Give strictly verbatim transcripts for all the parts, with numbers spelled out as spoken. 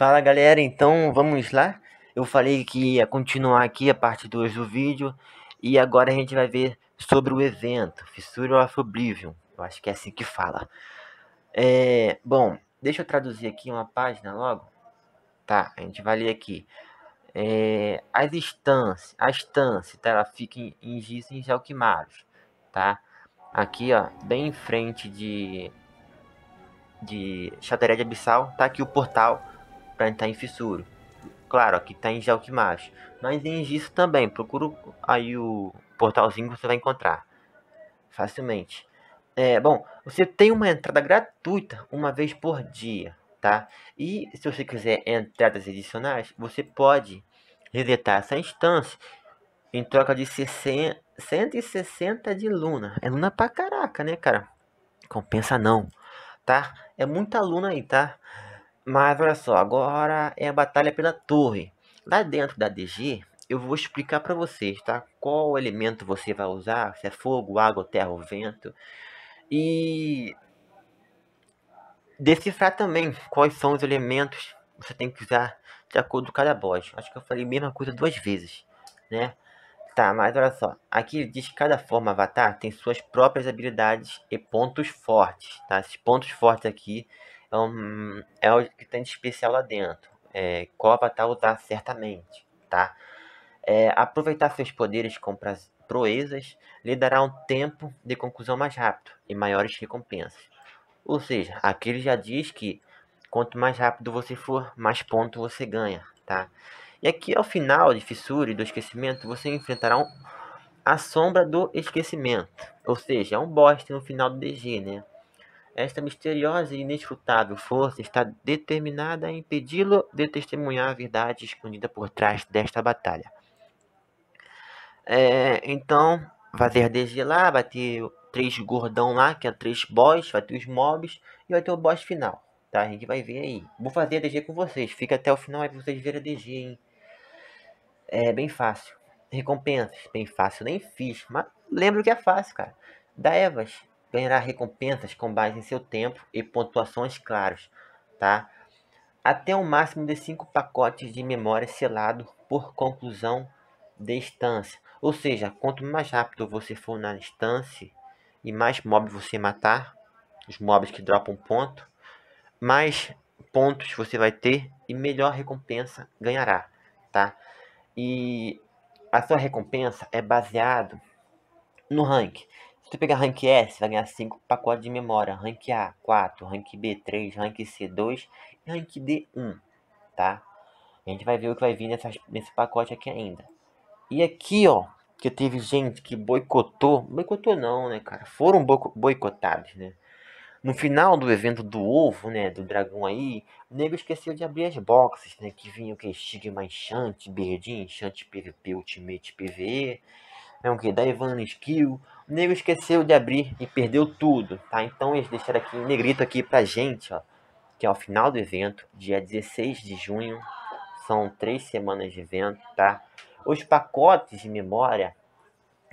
Fala galera, então vamos lá. Eu falei que ia continuar aqui a parte dois do vídeo. E agora a gente vai ver sobre o evento Fissure of Oblivion. Eu acho que é assim que fala. É, bom, deixa eu traduzir aqui uma página logo. Tá, a gente vai ler aqui. É, as instâncias, a instância, tá? Ela fica em, em Giz e Zalquimaro, tá? Aqui, ó, bem em frente de... de Chateré de Abissal, tá aqui o portal para entrar em Fissure. Claro, aqui tá em Zalquimaro, mas em Giz também. Procura aí o portalzinho que você vai encontrar facilmente. É, bom, você tem uma entrada gratuita uma vez por dia, tá? E se você quiser entradas adicionais, você pode resetar essa instância em troca de cento e sessenta de luna. É luna pra caraca, né, cara? Compensa não. Tá? É muita luna aí, tá? Mas olha só, agora é a batalha pela torre. Lá dentro da D G, eu vou explicar pra vocês, tá? Qual elemento você vai usar, se é fogo, água, terra ou vento. E decifrar também quais são os elementos que você tem que usar de acordo com cada boss. Acho que eu falei a mesma coisa duas vezes, né? Tá, mas olha só, aqui ele diz que cada forma avatar tem suas próprias habilidades e pontos fortes, tá? Esses pontos fortes aqui é, um, é o que tem de especial lá dentro, é, qual avatar usar certamente, tá? É, aproveitar seus poderes com proezas lhe dará um tempo de conclusão mais rápido e maiores recompensas. Ou seja, aqui ele já diz que quanto mais rápido você for, mais ponto você ganha, tá? E aqui ao final de Fissure do Esquecimento, você enfrentará um, a Sombra do Esquecimento. Ou seja, é um boss no final do D G, né? Esta misteriosa e inescrutável força está determinada a impedi-lo de testemunhar a verdade escondida por trás desta batalha. É, então, fazer D G lá, vai ter três gordão lá, que é três boss, vai ter os mobs e vai ter o boss final. Tá, a gente vai ver aí. Vou fazer a D G com vocês. Fica até o final aí pra vocês verem a D G, hein? É bem fácil. Recompensas, bem fácil, nem fiz, mas lembro que é fácil, cara. Da Evas, ganhará recompensas com base em seu tempo e pontuações claras, tá? Até um máximo de cinco pacotes de memória selado por conclusão de instância. Ou seja, quanto mais rápido você for na instância e mais mobs você matar, os mobs que dropam ponto, mais pontos você vai ter e melhor recompensa ganhará, tá? E a sua recompensa é baseado no rank. Se você pegar rank S, você vai ganhar cinco pacotes de memória. Rank A, quatro. Rank B, três. Rank C, dois. E rank D, um. Tá? A gente vai ver o que vai vir nessa, nesse pacote aqui ainda. E aqui, ó, que teve gente que boicotou. Boicotou não, né, cara? Foram boicotados, né? No final do evento do ovo, né, do dragão aí, o nego esqueceu de abrir as boxes, né, que vinha o que? Sigma, enchante, Berdinho, enchante, P V P, ultimate, P V E, né, o que? Da Ivan Skill. O nego esqueceu de abrir e perdeu tudo, tá? Então eles deixaram aqui, em negrito aqui pra gente, ó, que é o final do evento, dia dezesseis de junho, são três semanas de evento, tá? Os pacotes de memória,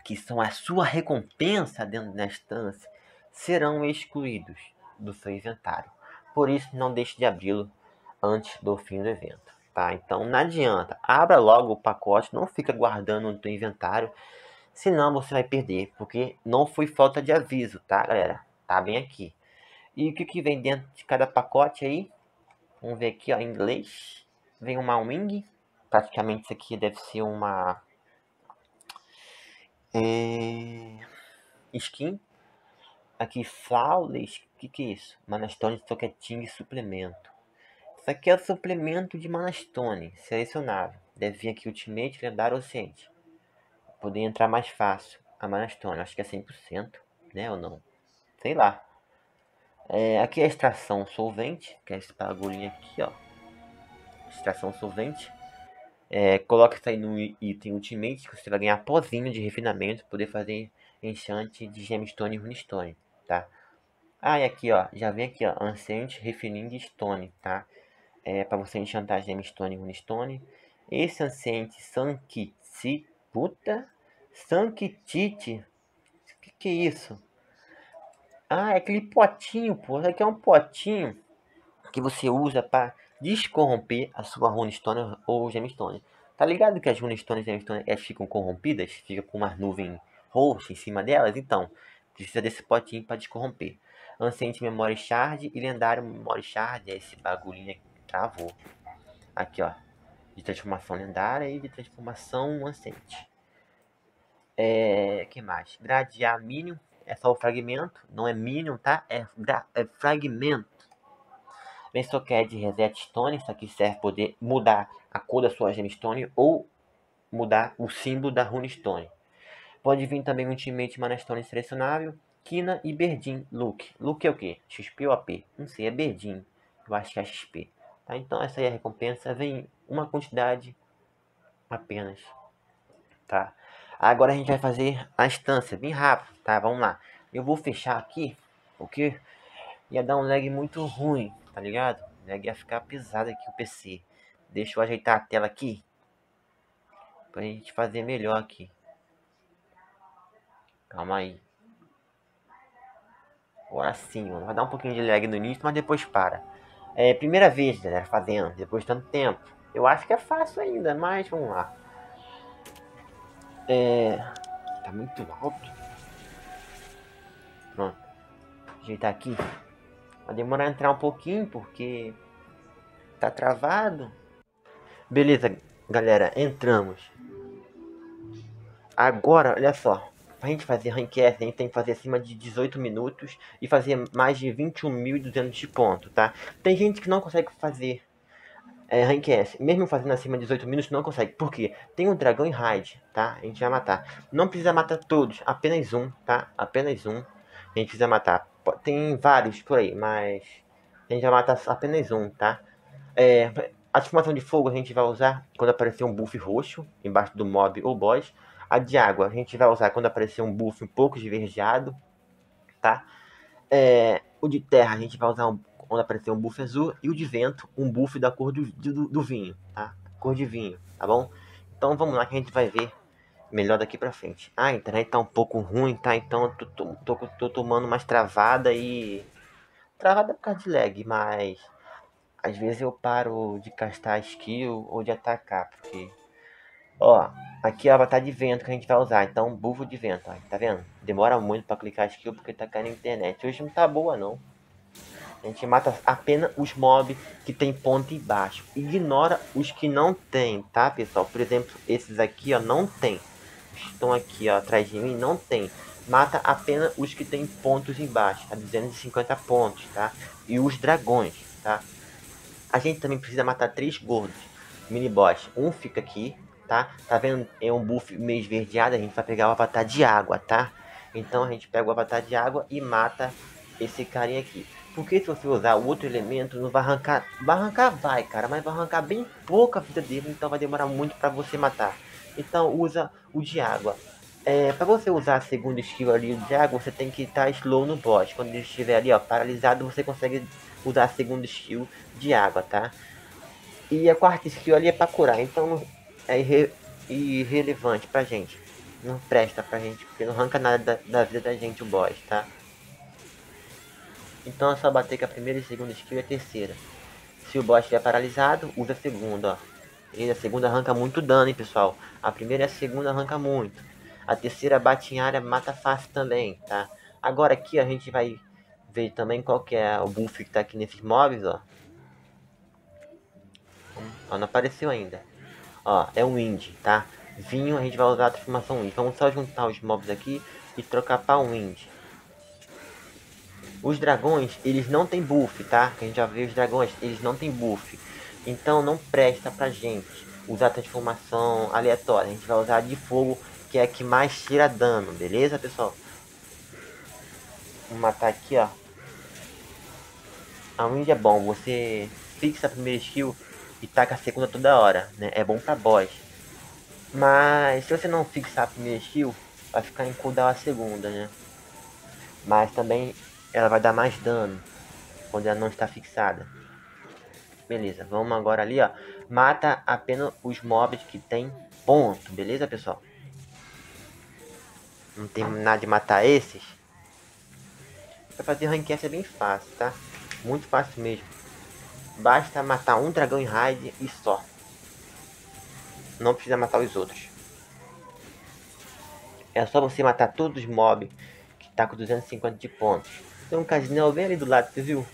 que são a sua recompensa dentro da instância, serão excluídos do seu inventário. Por isso, não deixe de abri-lo antes do fim do evento, tá? Então, não adianta. Abra logo o pacote, não fica guardando no seu inventário, senão você vai perder, porque não foi falta de aviso, tá, galera? Tá bem aqui. E o que, que vem dentro de cada pacote aí? Vamos ver aqui, ó, em inglês. Vem uma wing. Praticamente isso aqui deve ser uma... É... skin. Aqui, flawless, o que, que é isso? Manastone, Socketing e suplemento. Isso aqui é o suplemento de Manastone, selecionável. Deve vir aqui ultimate, lendário ou ciente. Poder entrar mais fácil a Manastone, acho que é cem por cento, né, ou não? Sei lá. É, aqui é a extração solvente, que é esse bagulhinho aqui, ó. Extração solvente. É, coloca isso aí no item ultimate, que você vai ganhar pozinho de refinamento, poder fazer enchante de gemstone e runestone. Tá? Ah, e aqui, ó, já vem aqui, ó, Ancient Refining Stone, tá? É para você enchantar gemstone e runestone. Esse Ancient Sankiti, puta, Sankitite, que que é isso? Ah, é aquele potinho, pô, isso aqui é um potinho que você usa para descorromper a sua runestone ou gemstone. Tá ligado que as runestones e gemstones é, ficam corrompidas? Fica com umas nuvens roxas em cima delas? Então, precisa desse potinho para descorromper. Ancient Memory Shard e Lendário Memory Shard. É esse bagulhinho aqui que travou. Aqui, ó. De transformação lendária e de transformação Ancient. É... que mais? Gradear Minion. É só o fragmento. Não é Minion, tá? É, gra... é fragmento. Vensoquete Reset Stone, isso aqui serve para poder mudar a cor da sua gemstone ou mudar o símbolo da runestone. Pode vir também um ultimate mana stone selecionável, Kina e Berdinho, Luke. Luke é o que? X P ou A P? Não sei, é Berdinho. Eu acho que é X P. Tá, então essa aí é a recompensa, vem uma quantidade apenas. Tá? Agora a gente vai fazer a instância, bem rápido, tá? Vamos lá. Eu vou fechar aqui, porque ia dar um lag muito ruim. Tá ligado? Ia ficar pesado aqui o P C. Deixa eu ajeitar a tela aqui pra gente fazer melhor aqui. Calma aí. Agora sim, vai dar um pouquinho de lag no início, mas depois para. É primeira vez, galera, fazendo, depois de tanto tempo. Eu acho que é fácil ainda, mas vamos lá. É... tá muito alto. Pronto. Ajeitar aqui. Vai demorar a entrar um pouquinho, porque tá travado. Beleza, galera, entramos. Agora, olha só. Pra gente fazer ranked, a gente tem que fazer acima de dezoito minutos e fazer mais de vinte e um mil e duzentos de ponto, tá? Tem gente que não consegue fazer é, ranked. Mesmo fazendo acima de dezoito minutos, não consegue. Por quê? Tem um dragão em raid, tá? A gente vai matar. Não precisa matar todos, apenas um, tá? Apenas um. A gente precisa matar. Tem vários por aí, mas a gente vai matar apenas um, tá? É, a transformação de fogo a gente vai usar quando aparecer um buff roxo embaixo do mob ou boss. A de água a gente vai usar quando aparecer um buff um pouco esverdeado, tá? É, o de terra a gente vai usar um, quando aparecer um buff azul. E o de vento, um buff da cor do, do, do vinho, tá? Cor de vinho, tá bom? Então vamos lá que a gente vai ver melhor daqui pra frente. Ah, a internet tá um pouco ruim, tá? Então eu tô, tô, tô, tô tomando mais travada e... travada por causa de lag, mas... às vezes eu paro de castar skill ou de atacar, porque... ó, aqui é o avatar de vento que a gente vai usar, então bufo de vento, ó, tá vendo? Demora muito pra clicar skill porque tá caindo a internet. Hoje não tá boa, não. A gente mata apenas os mobs que tem ponta embaixo. Ignora os que não tem, tá, pessoal? Por exemplo, esses aqui, ó, não tem. Estão aqui, ó, atrás de mim, não tem. Mata apenas os que tem pontos embaixo, tá? duzentos e cinquenta pontos, tá? E os dragões, tá? A gente também precisa matar três gordos mini boss. Um fica aqui, tá? Tá vendo? É um buff meio esverdeado. A gente vai pegar o avatar de água, tá? Então a gente pega o avatar de água e mata esse carinha aqui. Porque se você usar o outro elemento, não vai arrancar... vai arrancar, vai, cara. Mas vai arrancar bem pouca vida dele. Então vai demorar muito pra você matar. Então usa o de água. É, pra você usar a segunda skill ali, o de água, você tem que estar slow no boss. Quando ele estiver ali, ó, paralisado, você consegue usar a segunda skill de água, tá? E a quarta skill ali é pra curar. Então é irre... irrelevante pra gente. Não presta pra gente, porque não arranca nada da, da vida da gente o boss, tá? Então é só bater com a primeira e segunda skill e a terceira. Se o boss estiver paralisado, usa a segunda, ó. E a segunda arranca muito dano, hein, pessoal. A primeira e a segunda arranca muito. A terceira bate em área, mata fácil também, tá? Agora aqui a gente vai ver também qual que é o buff que tá aqui nesses mobs, ó. Ó, não apareceu ainda. Ó, é um Wind, tá? Vinho, a gente vai usar a transformação Wind. Vamos só juntar os mobs aqui e trocar para um Wind. Os dragões, eles não tem buff, tá? Que a gente já viu os dragões, eles não tem buff. Então não presta pra gente usar a transformação aleatória. A gente vai usar a de fogo, que é a que mais tira dano, beleza, pessoal? Vamos matar aqui, ó. A Wind é bom, você fixa a primeira skill e taca a segunda toda hora, né? É bom pra boss. Mas se você não fixar a primeira skill, vai ficar em cooldown a segunda, né? Mas também... ela vai dar mais dano quando ela não está fixada. Beleza, vamos agora ali, ó. Mata apenas os mobs que tem ponto, beleza, pessoal? Não tem nada de matar esses. Pra fazer ranked é bem fácil, tá? Muito fácil mesmo. Basta matar um dragão em raid e só. Não precisa matar os outros. É só você matar todos os mobs que tá com duzentos e cinquenta de pontos. Tem um casinel bem ali do lado, você viu?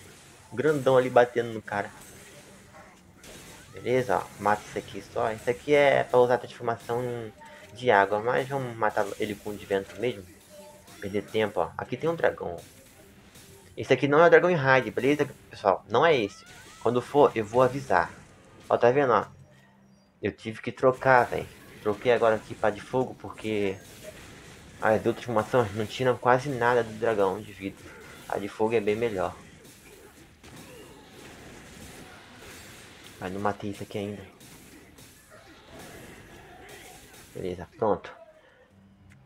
Grandão ali batendo no cara. Beleza, ó. Mata isso aqui só. Isso aqui é pra usar a transformação de água. Mas vamos matar ele com o de vento mesmo. Perder tempo, ó. Aqui tem um dragão. Esse aqui não é o dragão em raid, beleza, pessoal? Não é esse. Quando for, eu vou avisar. Ó, tá vendo, ó? Eu tive que trocar, velho. Troquei agora aqui pra de fogo, porque as outras formações não tiram quase nada do dragão de vida. A de fogo é bem melhor. Mas não matei isso aqui ainda. Beleza, pronto.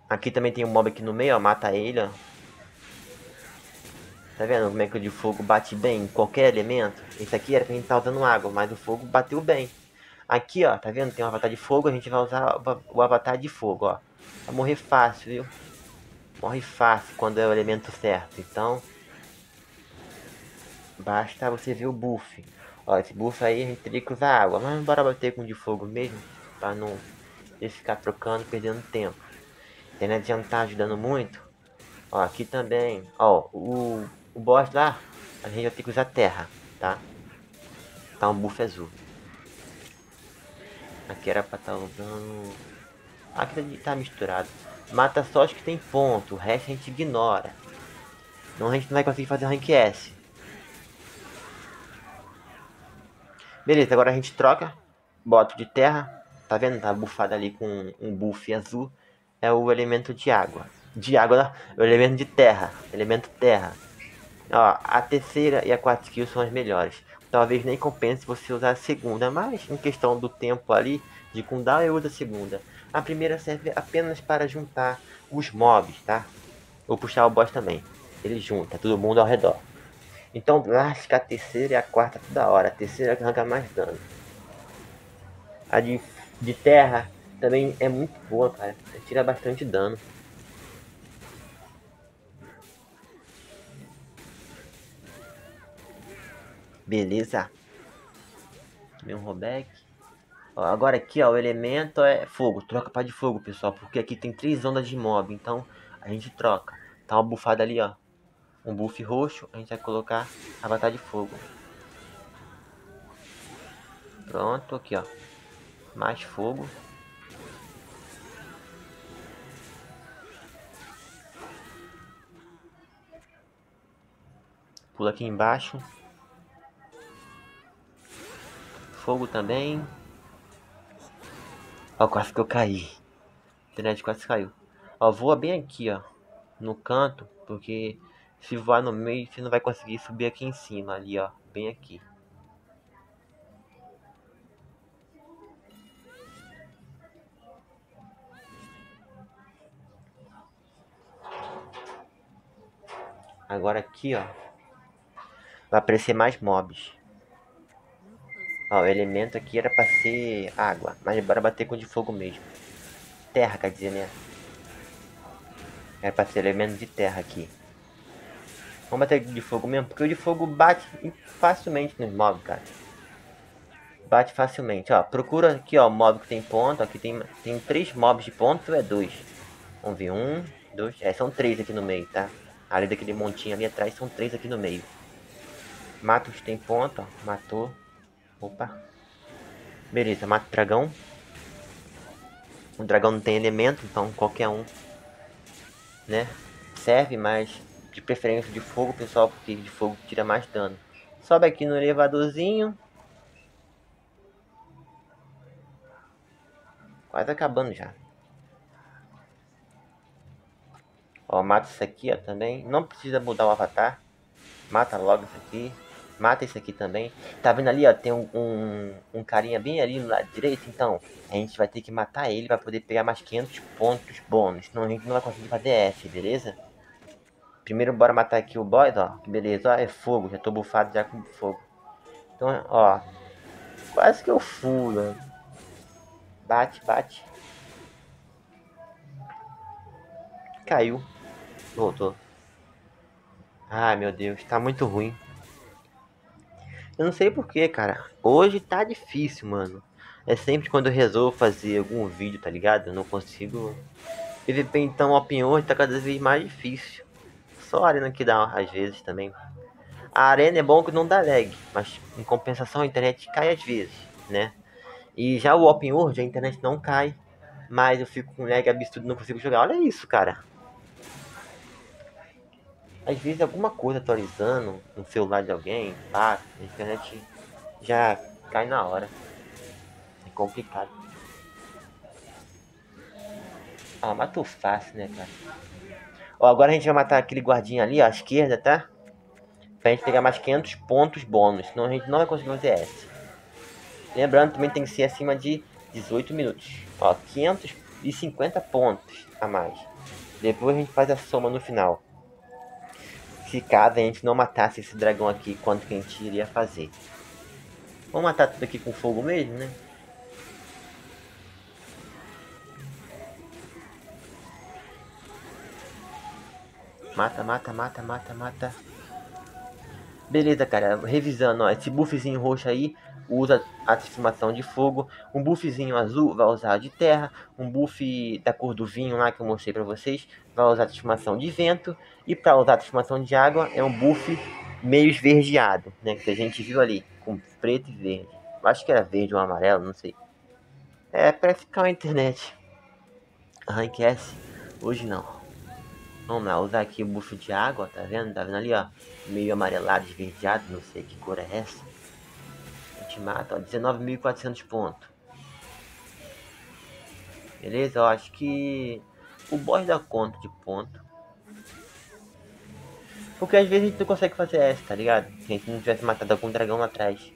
Aqui também tem um mob aqui no meio, ó. Mata ele, ó. Tá vendo como é que o de fogo bate bem em qualquer elemento? Esse aqui era pra gente estar usando água, mas o fogo bateu bem. Aqui, ó, tá vendo? Tem um avatar de fogo, a gente vai usar o avatar de fogo, ó. Vai morrer fácil, viu? Morre fácil quando é o elemento certo. Então, basta você ver o buff. Ó, esse buff aí a gente teria que usar água, mas bora bater com o de fogo mesmo, pra não ficar trocando, perdendo tempo. Tem não adiantar ajudando muito. Ó, aqui também, ó, o... O boss lá, a gente vai ter que usar terra, tá? Tá um buff azul. Aqui era pra estar usando... Aqui tá misturado. Mata só os que tem ponto, o resto a gente ignora. Não, a gente não vai conseguir fazer rank S. Beleza, agora a gente troca. Bota o de terra. Tá vendo? Tá buffado ali com um buff azul. É o elemento de água. De água, não. O elemento de terra. Elemento terra. Ó, a terceira e a quarta skill são as melhores. Talvez nem compense você usar a segunda, mas em questão do tempo ali de cooldown eu uso a segunda. A primeira serve apenas para juntar os mobs, tá? Ou puxar o boss também. Ele junta todo mundo ao redor. Então lasca a terceira e a quarta toda hora. A terceira arranca mais dano. A de, de terra também é muito boa, cara. Tira bastante dano. Beleza. Meu rollback. Ó, agora aqui, ó, o elemento é fogo. Troca para de fogo, pessoal. Porque aqui tem três ondas de mob. Então, a gente troca. Tá uma bufada ali, ó. Um buff roxo. A gente vai colocar a batalha de fogo. Pronto, aqui, ó. Mais fogo. Pula aqui embaixo. Fogo também. Ó, quase que eu caí. O internet quase caiu. Ó, voa bem aqui, ó. No canto. Porque se voar no meio, você não vai conseguir subir aqui em cima. Ali, ó. Bem aqui. Agora aqui, ó. Vai aparecer mais mobs. Ó, o elemento aqui era pra ser água, mas bora bater com o de fogo mesmo. Terra, quer dizer, né? Era pra ser elemento de terra aqui. Vamos bater com o de fogo mesmo, porque o de fogo bate facilmente nos mobs, cara. Bate facilmente, ó. Procura aqui, ó, o mob que tem ponto. Aqui tem, tem três mobs de ponto, é dois. Vamos ver, um, dois, é, são três aqui no meio, tá? Ali daquele montinho ali atrás, são três aqui no meio. Mata os que tem ponto, ó, matou. Opa. Beleza, mata o dragão. O dragão não tem elemento, então qualquer um, né? Serve, mas de preferência de fogo, pessoal, porque de fogo tira mais dano. Sobe aqui no elevadorzinho. Quase acabando já. Ó, mata isso aqui, ó, também. Não precisa mudar o avatar. Mata logo isso aqui. Mata esse aqui também. Tá vendo ali, ó? Tem um, um, um carinha bem ali no lado direito. Então, a gente vai ter que matar ele pra poder pegar mais quinhentos pontos bônus. Senão a gente não vai conseguir fazer F, beleza? Primeiro, bora matar aqui o boss, ó. Beleza, ó, é fogo. Já tô bufado já com fogo. Então, ó. Quase que eu fui, né? Bate, bate. Caiu. Voltou. Ai, meu Deus. Tá muito ruim. Eu não sei porquê, cara. Hoje tá difícil, mano. É sempre quando eu resolvo fazer algum vídeo, tá ligado? Eu não consigo... P V P, então, opinião hoje tá cada vez mais difícil. Só a arena que dá, às vezes, também. A arena é bom que não dá lag, mas em compensação a internet cai às vezes, né? E já o Open World, a internet não cai, mas eu fico com lag absurdo e não consigo jogar. Olha isso, cara. Às vezes alguma coisa atualizando no celular de alguém, pá, a internet já cai na hora. É complicado. Ah, matou fácil, né, cara? Ó, agora a gente vai matar aquele guardinha ali, ó, à esquerda, tá? Pra gente pegar mais quinhentos pontos bônus, senão a gente não vai conseguir fazer essa. Lembrando, também tem que ser acima de dezoito minutos. Ó, quinhentos e cinquenta pontos a mais. Depois a gente faz a soma no final. Se caso a gente não matasse esse dragão aqui, quanto que a gente iria fazer? Vamos matar tudo aqui com fogo mesmo, né? Mata, mata, mata, mata, mata. Beleza, cara. Revisando, ó. Esse buffzinho roxo aí usa a transformação de fogo. Um buffzinho azul vai usar de terra. Um buff da cor do vinho lá que eu mostrei pra vocês vai usar a transformação de vento. E pra usar a transformação de água é um buff meio esverdeado, né? Que a gente viu ali, com preto e verde. Acho que era verde ou amarelo, não sei. É pra ficar na internet. Rank S, hoje não. Vamos lá, usar aqui o buff de água, tá vendo? Tá vendo ali, ó? Meio amarelado, esverdeado, não sei que cor é essa. A gente mata, ó, dezenove mil e quatrocentos pontos. Beleza, ó, acho que o boss dá conta de ponto. Porque às vezes a gente não consegue fazer essa, tá ligado? Se a gente não tivesse matado algum dragão lá atrás.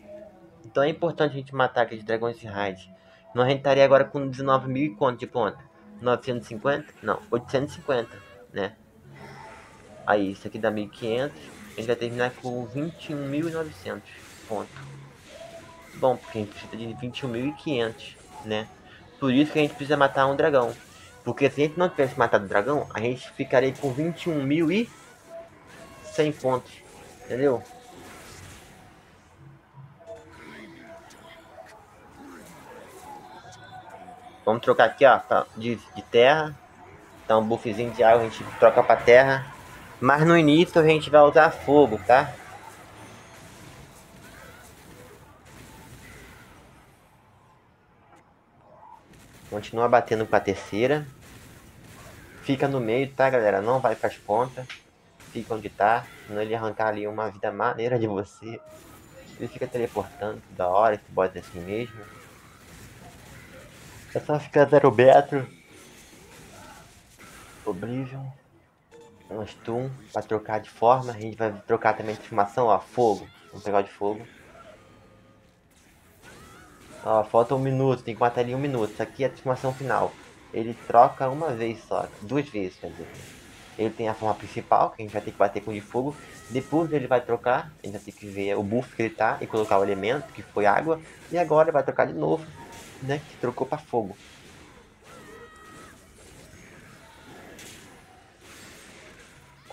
Então é importante a gente matar aqueles dragões de raid. Não, a gente estaria agora com dezenove mil de ponto. novecentos e cinquenta? Não, oitocentos e cinquenta. Né? Aí, isso aqui dá mil e quinhentos. A gente vai terminar com vinte e um mil e novecentos pontos. Bom, porque a gente precisa de vinte e um mil e quinhentos, né? Por isso que a gente precisa matar um dragão. Porque se a gente não tivesse matado o dragão, a gente ficaria com vinte e um mil e cem pontos. Entendeu? Vamos trocar aqui, ó, de, de terra. Então, um buffzinho de água a gente troca pra terra. Mas no início a gente vai usar fogo, tá? Continua batendo com a terceira. Fica no meio, tá, galera? Não vai pras pontas. Fica onde tá. Senão ele arrancar ali uma vida maneira de você. Ele fica teleportando toda hora. Esse boss é assim mesmo. É só ficar zero metro. Oblivion, um stun para trocar de forma. A gente vai trocar também de formação, ó, fogo. Vamos pegar o de fogo. Ó, falta um minuto, tem que matar ali um minuto. Isso aqui é a transformação final. Ele troca uma vez só, duas vezes, quer dizer. Ele tem a forma principal, que a gente vai ter que bater com o de fogo. Depois ele vai trocar, a gente vai ter que ver o buff que ele tá e colocar o elemento, que foi água. E agora ele vai trocar de novo, né, que trocou para fogo.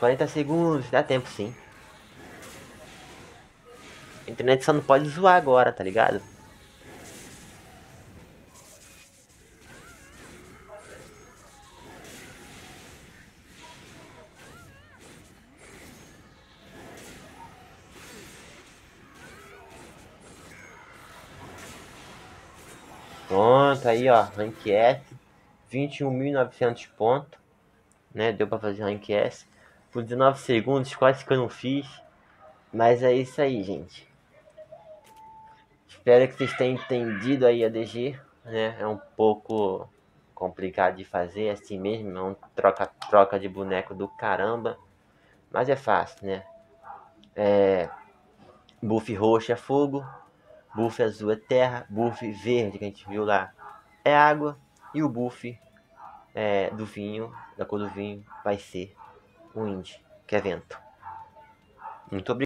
quarenta segundos, dá tempo sim. A internet só não pode zoar agora, tá ligado? Pronto, aí ó, rank S, vinte e um mil e novecentos pontos, né? Deu pra fazer rank S. Por dezenove segundos, quase que eu não fiz. Mas é isso aí, gente. Espero que vocês tenham entendido aí a D G, né? É um pouco complicado de fazer assim mesmo. É um troca-troca de boneco do caramba. Mas é fácil, né? É... Buff roxo é fogo. Buff azul é terra. Buff verde que a gente viu lá é água. E o buff é, do vinho, da cor do vinho, vai ser... Wind, que é vento. Muito obrigado.